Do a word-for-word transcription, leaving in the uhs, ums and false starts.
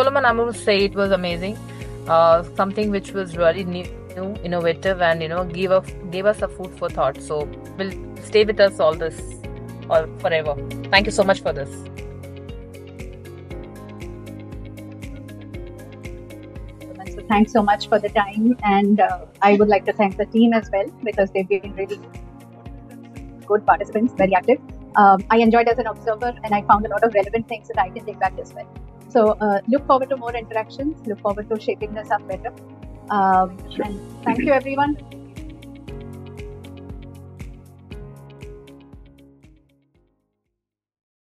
Solomon I would say it was amazing, uh, something which was really new, innovative, and you know gave us gave us a food for thought. So will stay with us all this all forever. Thank you so much for this. Thanks so much for the time, and uh, I would like to thank the team as well, because they've been really good participants, very active. Um, I enjoyed as an observer, and I found a lot of relevant things that I can take back as well. So uh, look forward to more interactions, look forward to shaping this up better. Um, sure. And thank you everyone.